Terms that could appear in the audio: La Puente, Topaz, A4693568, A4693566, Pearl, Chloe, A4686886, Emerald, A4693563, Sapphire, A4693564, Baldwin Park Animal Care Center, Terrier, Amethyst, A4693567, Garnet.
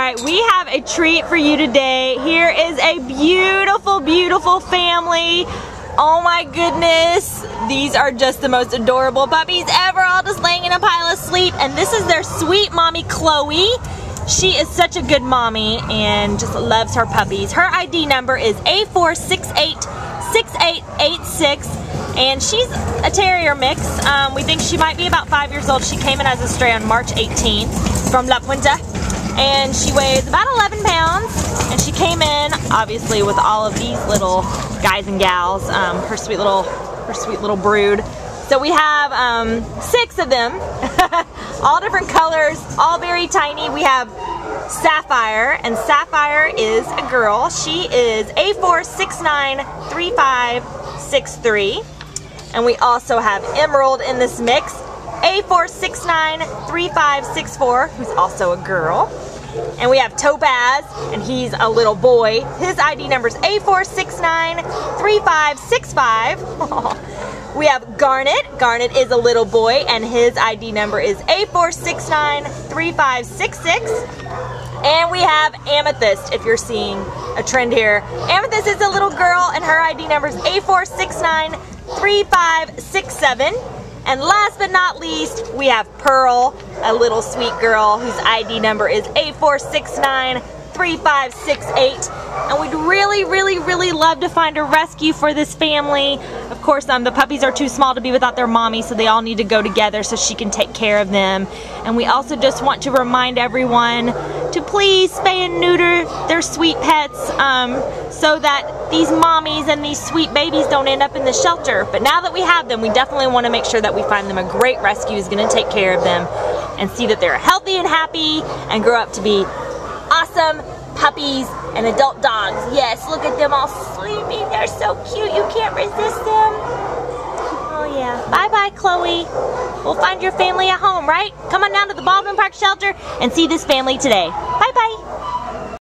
Alright, we have a treat for you today. Here is a beautiful, beautiful family. Oh my goodness, these are just the most adorable puppies ever, all just laying in a pile of sleep. And this is their sweet mommy, Chloe. She is such a good mommy and just loves her puppies. Her ID number is A4686886. And she's a terrier mix. We think she might be about 5 years old. She came in as a stray on March 18th from La Puente. And she weighs about 11 pounds. And she came in, obviously, with all of these little guys and gals, her sweet little brood. So we have 6 of them, all different colors, all very tiny. We have Sapphire, and Sapphire is a girl. She is A4693563. And we also have Emerald in this mix, A4693564, who's also a girl. And we have Topaz, and he's a little boy. His ID number is A4693565. We have Garnet. Garnet is a little boy, and his ID number is A4693566. And we have Amethyst, if you're seeing a trend here. Amethyst is a little girl, and her ID number is A4693567. And last but not least, we have Pearl, a little sweet girl whose ID number is A4693568. And we'd really, really, really love to find a rescue for this family. Of course, the puppies are too small to be without their mommy, so they all need to go together so she can take care of them. And we also just want to remind everyone to please spay and neuter their sweet pets so that these mommies and these sweet babies don't end up in the shelter. But now that we have them, we definitely want to make sure that we find them a great rescue who's going to take care of them and see that they're healthy and happy and grow up to be awesome puppies and adult dogs. Yes, look at them all sleeping. They're so cute. You can't resist them. Oh yeah. Bye-bye, Chloe. We'll find your family at home, right? Come on down to the Baldwin Park shelter and see this family today. Bye-bye.